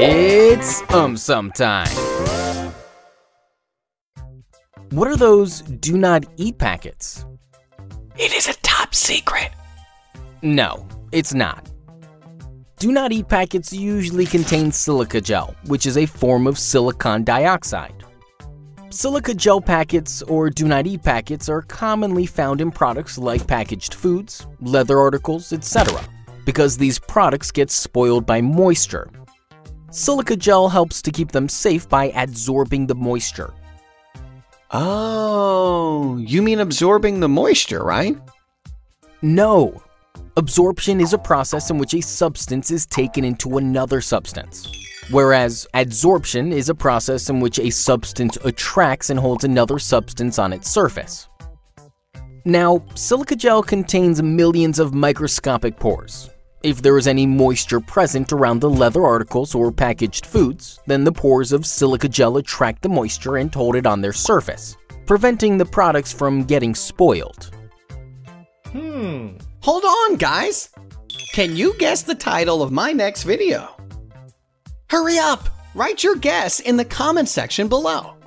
It's AumSum Time. What are those do not eat packets? It is a top secret. No, it's not. Do not eat packets usually contain silica gel, which is a form of silicon dioxide. Silica gel packets or do not eat packets are commonly found in products like packaged foods, leather articles, etc., because these products get spoiled by moisture. Silica gel helps to keep them safe by adsorbing the moisture. Oh, you mean absorbing the moisture, right? No. Absorption is a process in which a substance is taken into another substance, whereas adsorption is a process in which a substance attracts and holds another substance on its surface. Now, silica gel contains millions of microscopic pores. If there is any moisture present around the leather articles or packaged foods, then the pores of silica gel attract the moisture and hold it on their surface, preventing the products from getting spoiled. Hold on, guys! Can you guess the title of my next video? Hurry up! Write your guess in the comment section below.